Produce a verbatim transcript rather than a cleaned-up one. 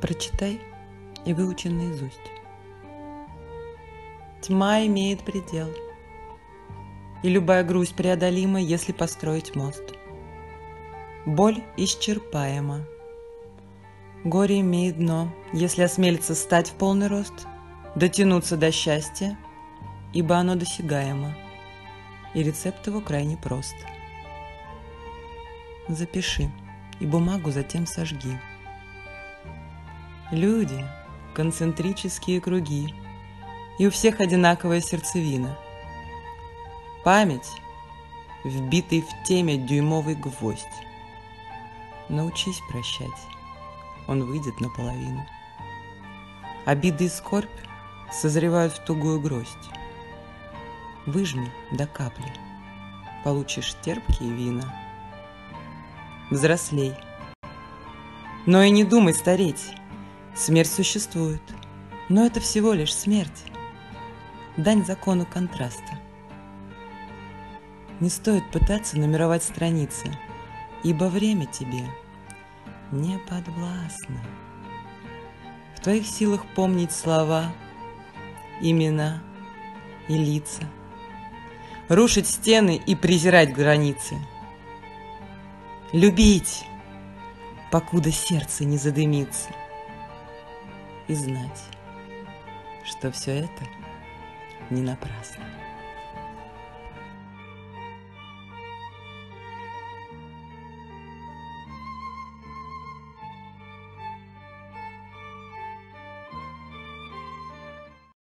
Прочитай и выучи наизусть. Тьма имеет предел, и любая грусть преодолима, если построить мост. Боль исчерпаема, горе имеет дно, если осмелиться стать в полный рост, дотянуться до счастья, ибо оно досягаемо, и рецепт его крайне прост. Запиши и бумагу затем сожги. Люди – концентрические круги, и у всех одинаковая сердцевина. Память – вбитый в теме дюймовый гвоздь. Научись прощать, он выйдет наполовину. Обиды и скорбь созревают в тугую гроздь. Выжми до капли, получишь терпкие вина. Взрослей, но и не думай стареть. Смерть существует, но это всего лишь смерть. Дань закону контраста. Не стоит пытаться нумеровать страницы, ибо время тебе не подвластно. В твоих силах помнить слова, имена и лица, рушить стены и презирать границы, любить, покуда сердце не задымится, и знать, что все это не напрасно.